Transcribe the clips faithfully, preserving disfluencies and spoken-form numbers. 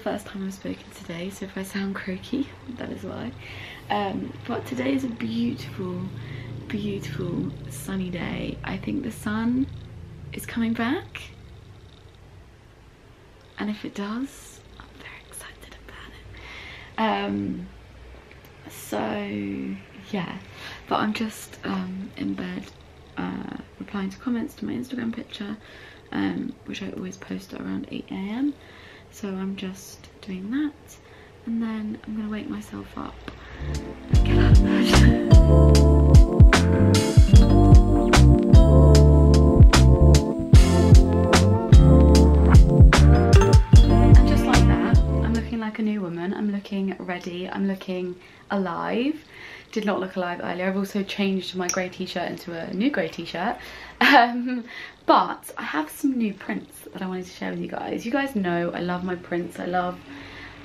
first time I've spoken today, so if I sound croaky, that is why. Um, but today is a beautiful, beautiful sunny day. I think the sun is coming back. And if it does, I'm very excited about it. Um, so, yeah. But I'm just um, in bed, uh, replying to comments to my Instagram picture, um, which I always post at around eight A M So I'm just doing that. And then I'm going to wake myself up and get out of bed. Like a new woman. I'm looking ready. I'm looking alive. Did not look alive earlier. I've also changed my grey t-shirt into a new grey t-shirt. Um, but I have some new prints that I wanted to share with you guys. You guys know I love my prints. I love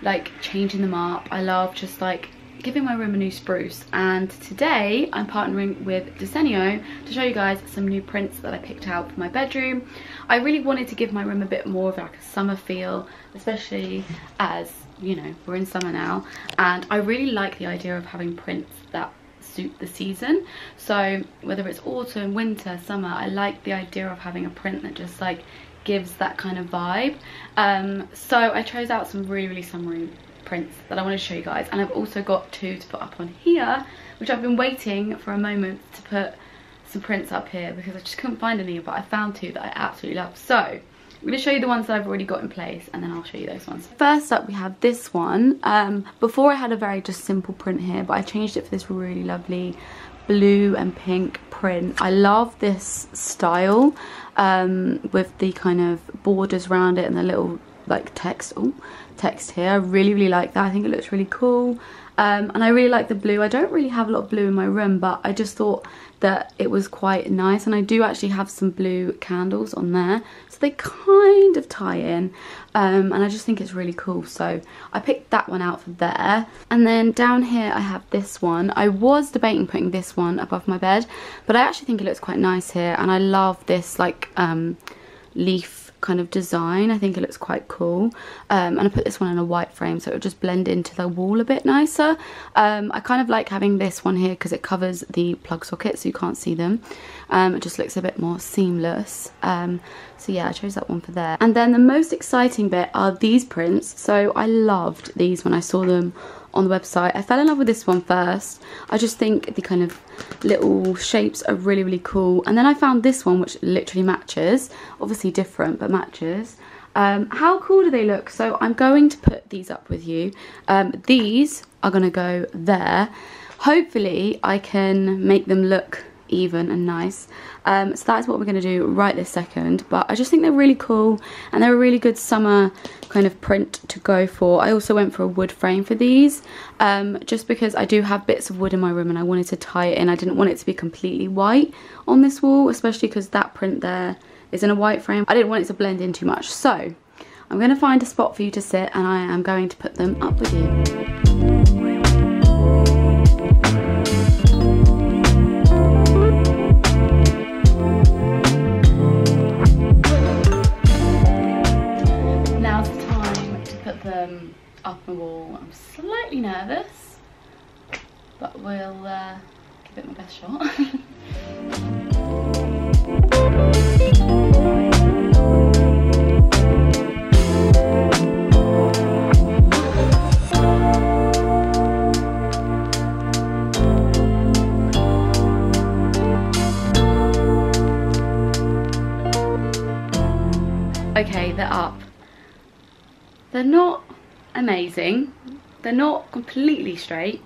like changing them up. I love just like giving my room a new spruce. And today I'm partnering with Desenio to show you guys some new prints that I picked out for my bedroom. I really wanted to give my room a bit more of like a summer feel, especially as, you know, we're in summer now, and I really like the idea of having prints that suit the season. So whether it's autumn, winter, summer, I like the idea of having a print that just like gives that kind of vibe. Um, so I chose out some really, really summery prints that I want to show you guys, and I've also got two to put up on here, which I've been waiting for a moment to put some prints up here because I just couldn't find any, but I found two that I absolutely love. So I'm going to show you the ones that I've already got in place, and then I'll show you those ones. First up, we have this one. Um, before I had a very just simple print here, but I changed it for this really lovely blue and pink print. I love this style um, with the kind of borders around it and the little like text, oh, text here. I really, really like that. I think it looks really cool. Um, and I really like the blue. I don't really have a lot of blue in my room, but I just thought that it was quite nice. And I do actually have some blue candles on there, so they kind of tie in. Um, and I just think it's really cool. So I picked that one out for there. And then down here I have this one. I was debating putting this one above my bed, but I actually think it looks quite nice here. And I love this like um, leaf kind of design. I think it looks quite cool, um, and I put this one in a white frame so it'll just blend into the wall a bit nicer. um, I kind of like having this one here because it covers the plug sockets so you can't see them. Um, it just looks a bit more seamless. Um, so yeah, I chose that one for there. And then the most exciting bit are these prints. So I loved these when I saw them on the website. I fell in love with this one first. I just think the kind of little shapes are really, really cool. And then I found this one which literally matches, obviously different but matches. Um, how cool do they look? So I'm going to put these up with you. Um, these are going to go there. Hopefully I can make them look even and nice. Um, so that's what we're going to do right this second, but I just think they're really cool and they're a really good summer kind of print to go for. I also went for a wood frame for these, um, just because I do have bits of wood in my room and I wanted to tie it in. I didn't want it to be completely white on this wall, especially because that print there is in a white frame. I didn't want it to blend in too much, so I'm going to find a spot for you to sit and I am going to put them up with you. Up the wall. I'm slightly nervous, but we'll uh, give it my best shot. Okay, they're up. They're not amazing. They're not completely straight.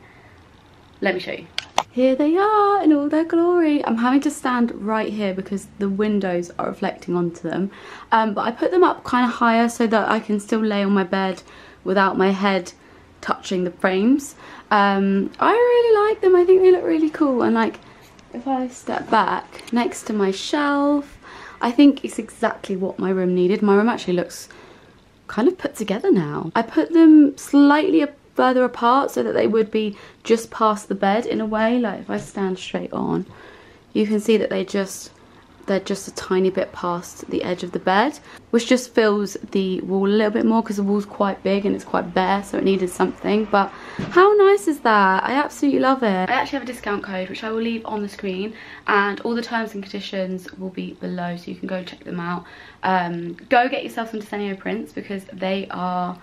Let me show you. Here they are in all their glory. I'm having to stand right here because the windows are reflecting onto them. Um, but I put them up kind of higher so that I can still lay on my bed without my head touching the frames. Um, I really like them. I think they look really cool. And like if I step back next to my shelf, I think it's exactly what my room needed. My room actually looks kind of put together now. I put them slightly further apart so that they would be just past the bed in a way. Like if I stand straight on, you can see that they just, They're just a tiny bit past the edge of the bed, which just fills the wall a little bit more because the wall's quite big and it's quite bare, so it needed something. But how nice is that? I absolutely love it. I actually have a discount code which I will leave on the screen, and all the terms and conditions will be below, so you can go check them out. Um, go get yourself some Desenio prints because they are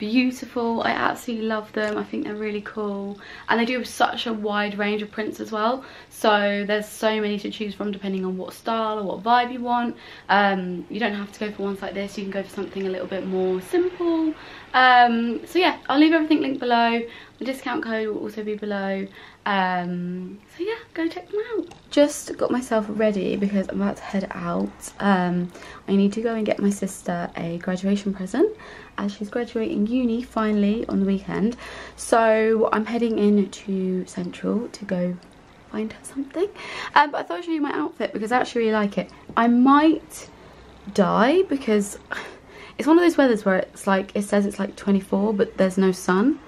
beautiful. I absolutely love them. I think they're really cool, and they do have such a wide range of prints as well, so there's so many to choose from depending on what style or what vibe you want. Um you don't have to go for ones like this, you can go for something a little bit more simple. Um so yeah, I'll leave everything linked below. The discount code will also be below. Um so yeah, go check them out. Just got myself ready because I'm about to head out. um I need to go and get my sister a graduation present, as she's graduating uni finally on the weekend. So I'm heading in to Central to go find her something. Um, but I thought I'd show you my outfit because I actually really like it. I might die because it's one of those weathers where it's like, it says it's like twenty-four but there's no sun,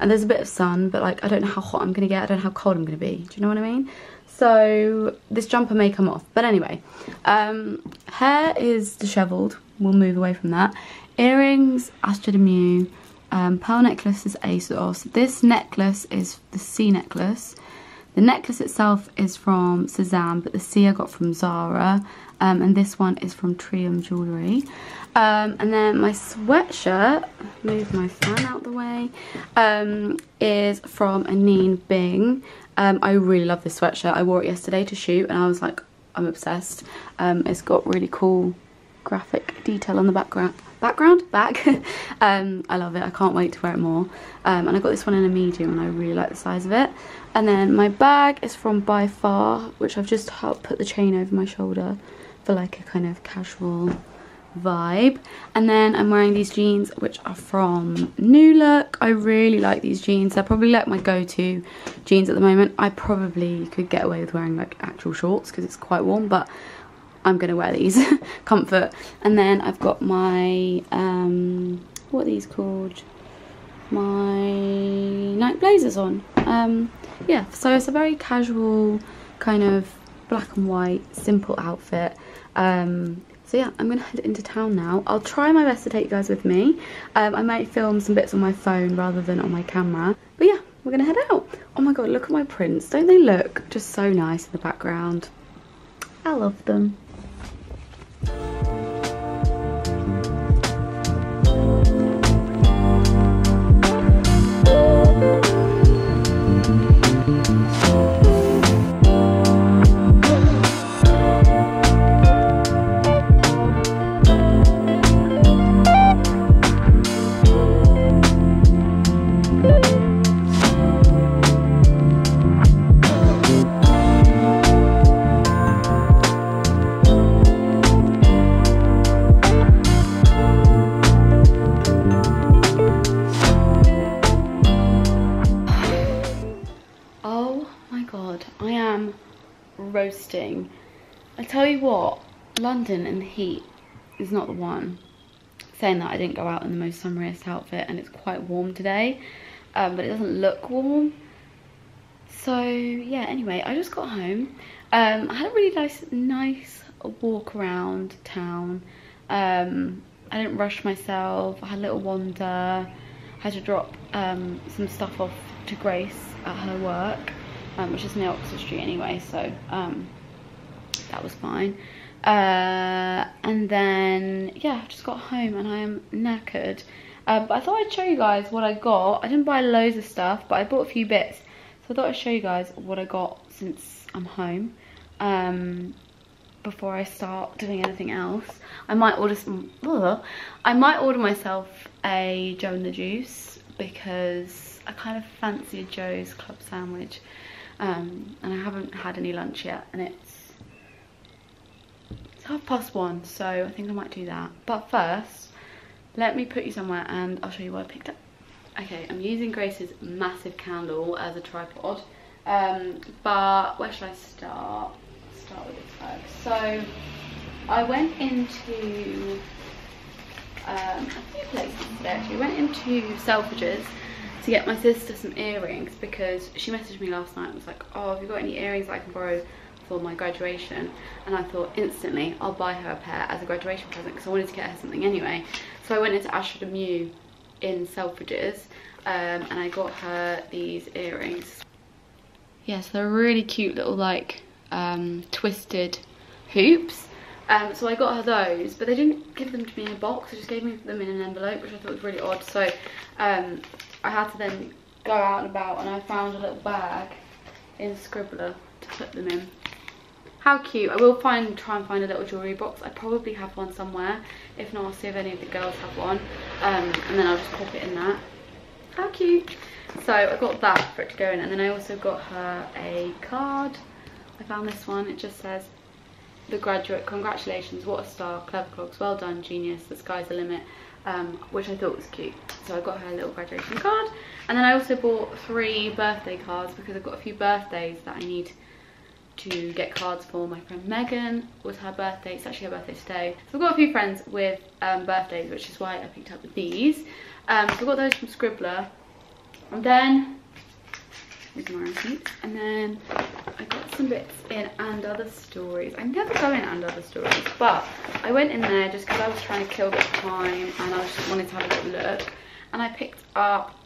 and there's a bit of sun, but like I don't know how hot I'm gonna get, I don't know how cold I'm gonna be, do you know what I mean? So this jumper may come off, but anyway. Um, hair is dishevelled, we'll move away from that. Earrings, Ashdene Mew. Um, pearl necklace is ASOS. This necklace is the C necklace. The necklace itself is from Suzanne, but the C I got from Zara. Um, and this one is from Trium Jewellery. Um, and then my sweatshirt, move my fan out the way, um, is from Anine Bing. Um, I really love this sweatshirt. I wore it yesterday to shoot and I was like, I'm obsessed. Um, it's got really cool graphic detail on the background. Background back um I love it. I can't wait to wear it more. Um and I got this one in a medium and I really like the size of it. And then my bag is from By Far, which I've just put the chain over my shoulder for like a kind of casual vibe. And then I'm wearing these jeans which are from New Look. I really like these jeans. They're probably like my go-to jeans at the moment. I probably could get away with wearing like actual shorts because it's quite warm, but I'm gonna wear these comfort. And then I've got my um what are these called, my Nike Blazers on. Um yeah, so it's a very casual kind of black and white simple outfit. Um so yeah, I'm gonna head into town now. I'll try my best to take you guys with me. um I might film some bits on my phone rather than on my camera, but yeah, we're gonna head out. Oh my god, look at my prints. Don't they look just so nice in the background? I love them. I tell you what, London and the heat is not the one. Saying that, I didn't go out in the most summeriest outfit and it's quite warm today, um, but it doesn't look warm. So yeah, anyway, I just got home. Um, I had a really nice, nice walk around town. Um, I didn't rush myself. I had a little wander. I had to drop um, some stuff off to Grace at her work, um, which is near Oxford Street anyway, so um, that was fine. Uh, and then yeah, I just got home and I am knackered. Um, but I thought I'd show you guys what I got. I didn't buy loads of stuff, but I bought a few bits. So I thought I'd show you guys what I got since I'm home, um, before I start doing anything else. I might order some, ugh, I might order myself a Joe and the Juice because I kind of fancy a Joe's club sandwich. Um, and I haven't had any lunch yet and it's half past one, so I think I might do that. But first, let me put you somewhere and I'll show you what I picked up. Okay, I'm using Grace's massive candle as a tripod, um, but where should I start? Start with this bag. So I went into um, a few places today. Actually, I went into Selfridges to get my sister some earrings because she messaged me last night and was like, "Oh, have you got any earrings that I can borrow?" for my graduation, and I thought instantly I'll buy her a pair as a graduation present because I wanted to get her something anyway. So I went into Ashdene Mew in Selfridges um, and I got her these earrings. Yes, they're really cute little like um, twisted hoops. Um, so I got her those, but they didn't give them to me in a box, they just gave me them in an envelope, which I thought was really odd. So um, I had to then go out and about, and I found a little bag in Scribbler to put them in. How cute. I will find try and find a little jewellery box. I probably have one somewhere. If not, I'll see if any of the girls have one, um, and then I'll just pop it in that. How cute. So I got that for it to go in, and then I also got her a card. I found this one, it just says, "The Graduate, congratulations, what a star, clever clogs, well done, genius, the sky's the limit," um, which I thought was cute. So I got her a little graduation card, and then I also bought three birthday cards because I've got a few birthdays that I need to get cards for. My friend Megan was her birthday, it's actually her birthday today. So I've got a few friends with um, birthdays, which is why I picked up these. Um, so I got those from Scribbler, and then, here's my receipts, and then I got some bits in And Other Stories. I never go in And Other Stories, but I went in there just because I was trying to kill the time and I just wanted to have a little look. And I picked up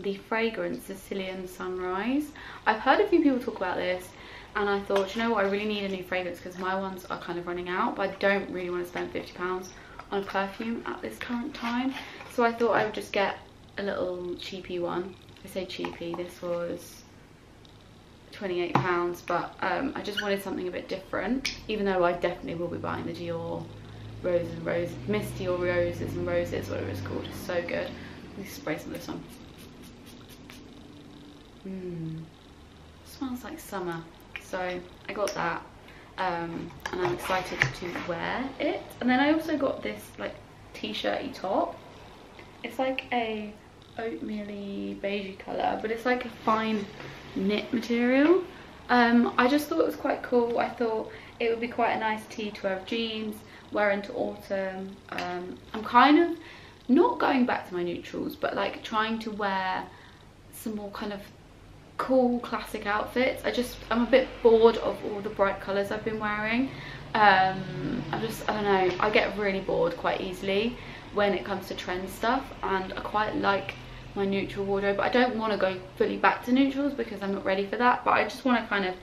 the fragrance Sicilian Sunrise. I've heard a few people talk about this, and I thought, you know what, I really need a new fragrance because my ones are kind of running out, but I don't really want to spend fifty pounds on a perfume at this current time. So I thought I would just get a little cheapy one. I say cheapy, this was twenty-eight pounds, but um, I just wanted something a bit different, even though I definitely will be buying the Dior Rose and Rose, Miss Dior Roses and Roses, whatever it's called. It's so good. Let me spray some of this on. Mmm. Smells like summer. So I got that, um, and I'm excited to wear it. And then I also got this like t-shirty top. It's like a oatmeal-y beigey colour, but it's like a fine knit material. um I just thought it was quite cool. I thought it would be quite a nice tee to wear with jeans, wear into autumn. um I'm kind of not going back to my neutrals, but like trying to wear some more kind of cool classic outfits. I just I'm a bit bored of all the bright colours I've been wearing. um I just I don't know, I get really bored quite easily when it comes to trend stuff, and I quite like my neutral wardrobe, but I don't want to go fully back to neutrals because I'm not ready for that. But I just want to kind of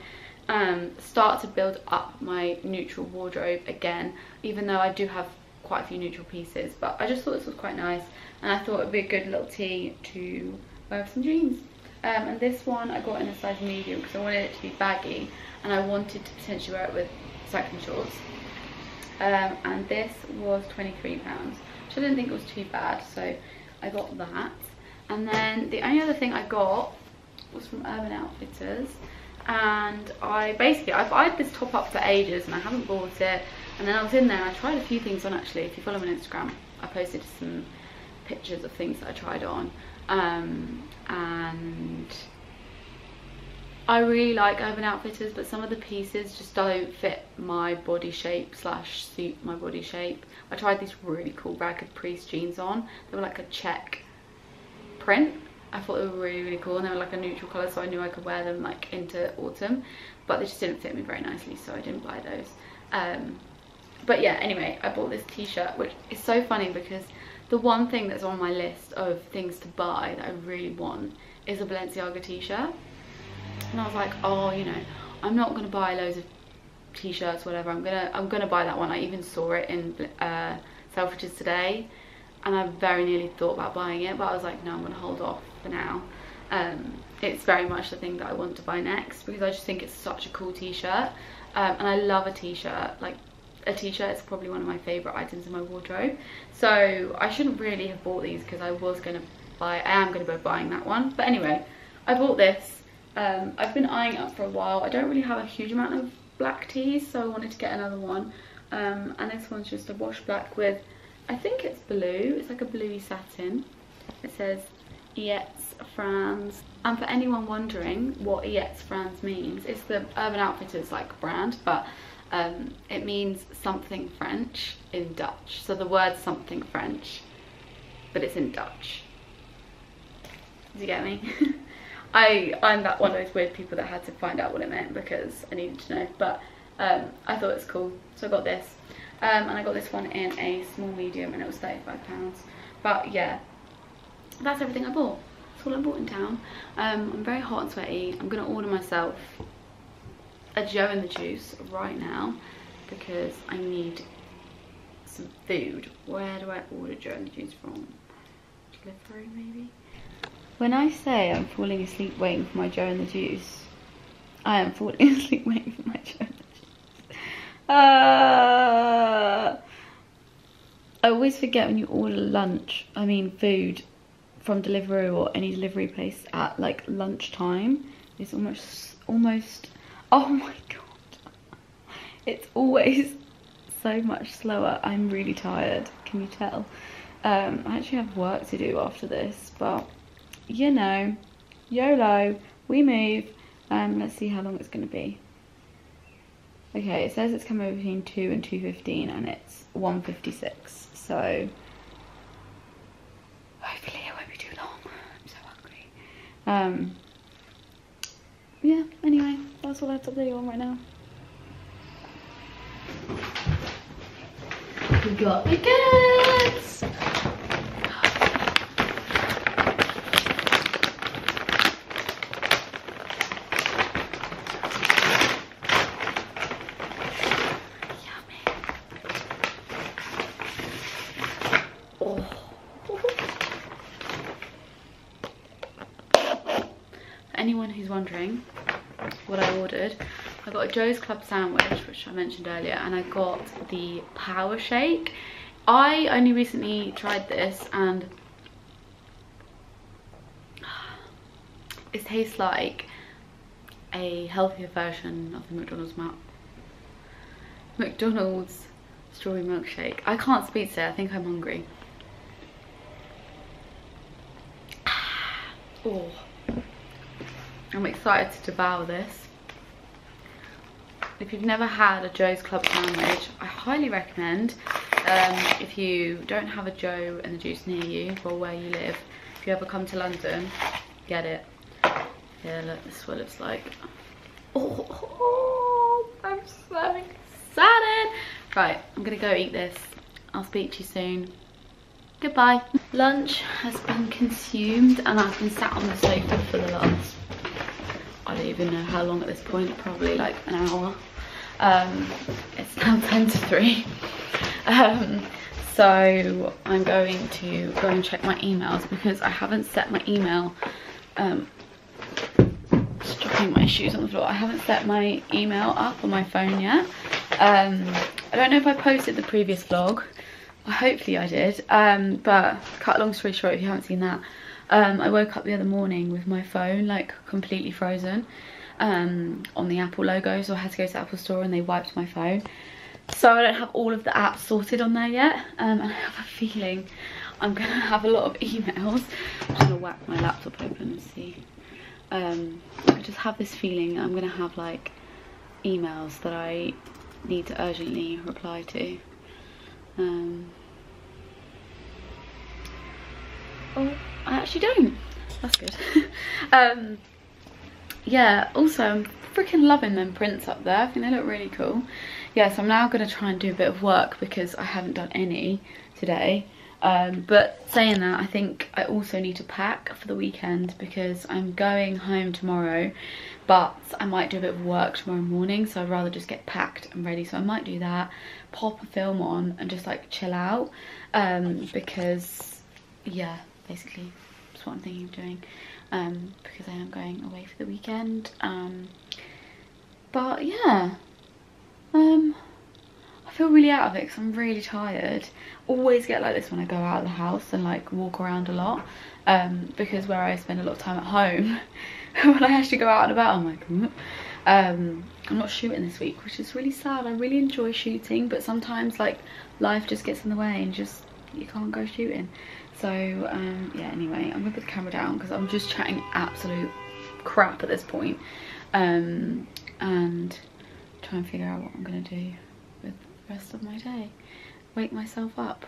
um start to build up my neutral wardrobe again, even though I do have quite a few neutral pieces. But I just thought this was quite nice, and I thought it would be a good little tee to wear with some jeans. Um, and this one I got in a size medium because I wanted it to be baggy, and I wanted to potentially wear it with cycling shorts. Um, and this was twenty-three pounds, which I didn't think it was too bad, so I got that. And then the only other thing I got was from Urban Outfitters, and I basically, I've eyed this top up for ages and I haven't bought it. And then I was in there and I tried a few things on, actually. If you follow me on Instagram, I posted some pictures of things that I tried on, um, and I really like Urban Outfitters, but some of the pieces just don't fit my body shape slash suit my body shape. I tried these really cool Ragged Priest jeans on. They were like a check print. I thought they were really really cool, and they were like a neutral colour, so I knew I could wear them like into autumn, but they just didn't fit me very nicely, so I didn't buy those. Um, but yeah, anyway, I bought this t-shirt, which is so funny because the one thing that's on my list of things to buy that I really want is a Balenciaga t-shirt. And I was like, oh, you know, I'm not going to buy loads of t-shirts, whatever, I'm going to I'm gonna buy that one. I even saw it in uh, Selfridges today, and I very nearly thought about buying it, but I was like, no, I'm going to hold off for now. Um, it's very much the thing that I want to buy next because I just think it's such a cool t-shirt, um, and I love a t-shirt. Like, a t-shirt is probably one of my favourite items in my wardrobe, so I shouldn't really have bought these because I was going to buy, I am going to be buying that one. But anyway, I bought this. Um, I've been eyeing it up for a while. I don't really have a huge amount of black teas, so I wanted to get another one. Um, and this one's just a wash black with, I think it's blue. It's like a bluey satin. It says Iets Frans. And for anyone wondering what Iets Frans means, it's the Urban Outfitters like brand, but um, it means something French in Dutch. So the word something French, but it's in Dutch. Do you get me? I, I'm that one of those weird people that had to find out what it meant because I needed to know, but um, I thought it's cool, so I got this. Um, and I got this one in a small medium and it was thirty-five pounds. But yeah, that's everything I bought. That's all I bought in town. Um, I'm very hot and sweaty. I'm going to order myself a Joe and the Juice right now because I need some food. Where do I order Joe and the Juice from? Delivery maybe? When I say I'm falling asleep waiting for my Joe and the Juice, I am falling asleep waiting for my Joe and the Juice. Uh, I always forget when you order lunch, I mean food, from Deliveroo or any delivery place at like lunchtime. It's almost, almost, oh my god. It's always so much slower. I'm really tired, can you tell? Um, I actually have work to do after this, but you know, YOLO, we move. Um, let's see how long it's going to be. Okay, it says it's coming between two and two fifteen and it's one fifty-six, so hopefully it won't be too long. I'm so hungry. Um, yeah, anyway, that's all I have to update you on right now. We got the goods! Anyone who's wondering what I ordered, I got a Joe's Club sandwich, which I mentioned earlier, and I got the power shake. I only recently tried this and it tastes like a healthier version of the McDonald's map. McDonald's strawberry milkshake. I can't speak today, I think I'm hungry. Oh. I'm excited to devour this. If you've never had a Joe's Club sandwich, I highly recommend. Um, if you don't have a Joe and the Juice near you or where you live, if you ever come to London, get it. Yeah, look, this is what it's like. Oh, oh I'm so excited. Right, I'm gonna go eat this. I'll speak to you soon. Goodbye. Lunch has been consumed and I've been sat on the sofa for the last, I don't even know how long at this point, probably like an hour. Um, it's now ten to three. Um, so I'm going to go and check my emails because I haven't set my email, um, just dropping my shoes on the floor. I haven't set my email up on my phone yet. Um, I don't know if I posted the previous vlog. Well, hopefully I did. Um, but cut a long story short, if you haven't seen that. Um, I woke up the other morning with my phone like completely frozen um, on the Apple logo, so I had to go to the Apple store and they wiped my phone. So I don't have all of the apps sorted on there yet, um, and I have a feeling I'm going to have a lot of emails. I'm going to whack my laptop open and see. Um, I just have this feeling I'm going to have like emails that I need to urgently reply to. Um, oh. I actually don't. That's good. um, yeah, also I'm freaking loving them prints up there. I think they look really cool. Yeah, so I'm now going to try and do a bit of work because I haven't done any today. Um, but saying that, I think I also need to pack for the weekend because I'm going home tomorrow, but I might do a bit of work tomorrow morning, so I'd rather just get packed and ready. So I might do that, pop a film on and just like chill out um, because, yeah. Basically, that's what I'm thinking of doing um, because I am going away for the weekend. Um, but yeah, um, I feel really out of it because I'm really tired. Always get like this when I go out of the house and like walk around a lot um, because where I spend a lot of time at home, when I actually go out and about, I'm like, mm. um, I'm not shooting this week, which is really sad. I really enjoy shooting, but sometimes like life just gets in the way and just you can't go shooting. So um yeah, anyway, I'm gonna put the camera down because I'm just chatting absolute crap at this point um and try and figure out what I'm gonna do with the rest of my day. Wake myself up.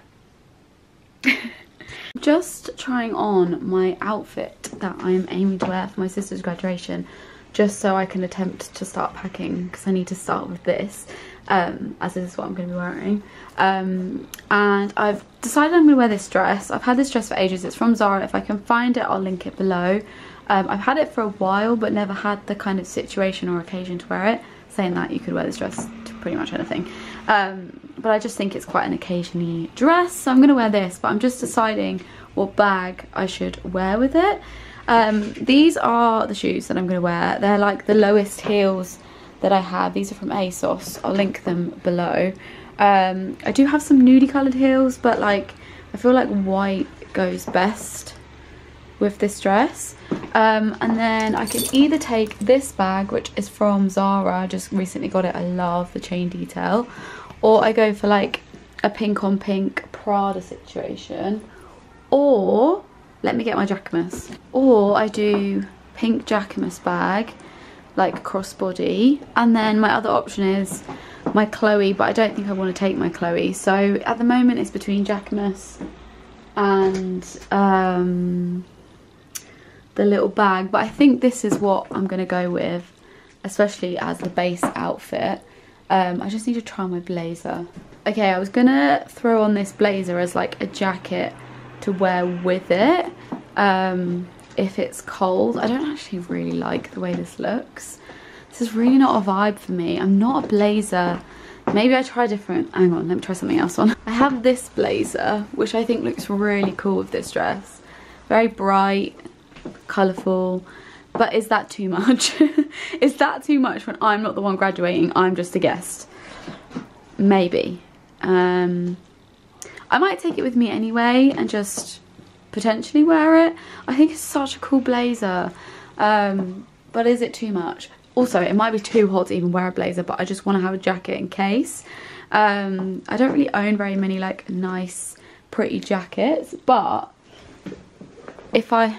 Just trying on my outfit that I'm aiming to wear for my sister's graduation, just so I can attempt to start packing, because I need to start with this, um, as this is what I'm going to be wearing. Um, and I've decided I'm going to wear this dress. I've had this dress for ages. It's from Zara. If I can find it, I'll link it below. Um, I've had it for a while, but never had the kind of situation or occasion to wear it. Saying that, you could wear this dress to pretty much anything. Um, but I just think it's quite an occasionally dress, so I'm going to wear this, but I'm just deciding what bag I should wear with it. Um, these are the shoes that I'm going to wear. They're like the lowest heels that I have. These are from ASOS. I'll link them below. Um, I do have some nudie coloured heels, but like I feel like white goes best with this dress. Um, and then I can either take this bag, which is from Zara. I just recently got it. I love the chain detail. Or I go for like a pink on pink Prada situation. Or... let me get my Jacquemus. Or I do pink Jacquemus bag, like crossbody. And then my other option is my Chloe, but I don't think I want to take my Chloe. So at the moment it's between Jacquemus and um, the little bag. But I think this is what I'm going to go with, especially as the base outfit. Um, I just need to try my blazer. Okay, I was going to throw on this blazer as like a jacket to wear with it um, if it's cold. I don't actually really like the way this looks. This is really not a vibe for me. I'm not a blazer. Maybe I try different. Hang on, let me try something else on. I have this blazer, which I think looks really cool with this dress. Very bright, colourful. But is that too much? Is that too much when I'm not the one graduating? I'm just a guest. Maybe. Um... I might take it with me anyway and just potentially wear it. I think it's such a cool blazer. Um, but is it too much? Also, it might be too hot to even wear a blazer, but I just want to have a jacket in case. Um, I don't really own very many like nice, pretty jackets, but if I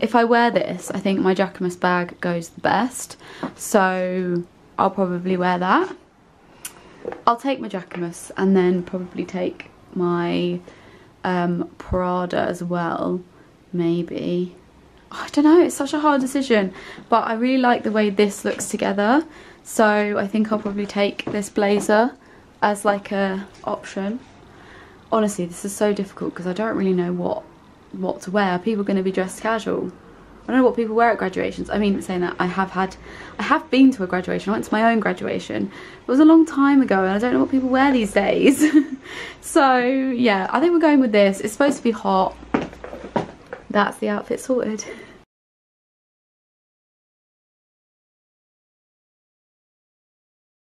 if I wear this, I think my Jacquemus bag goes the best. So I'll probably wear that. I'll take my Jacquemus and then probably take my um Prada as well, maybe. Oh, I don't know, it's such a hard decision, but I really like the way this looks together, so I think I'll probably take this blazer as like a option. Honestly, this is so difficult because I don't really know what what to wear. Are people going to be dressed casual? I don't know what people wear at graduations. I mean, saying that, I have had, I have been to a graduation. I went to my own graduation. It was a long time ago, and I don't know what people wear these days. So, yeah, I think we're going with this. It's supposed to be hot. That's the outfit sorted.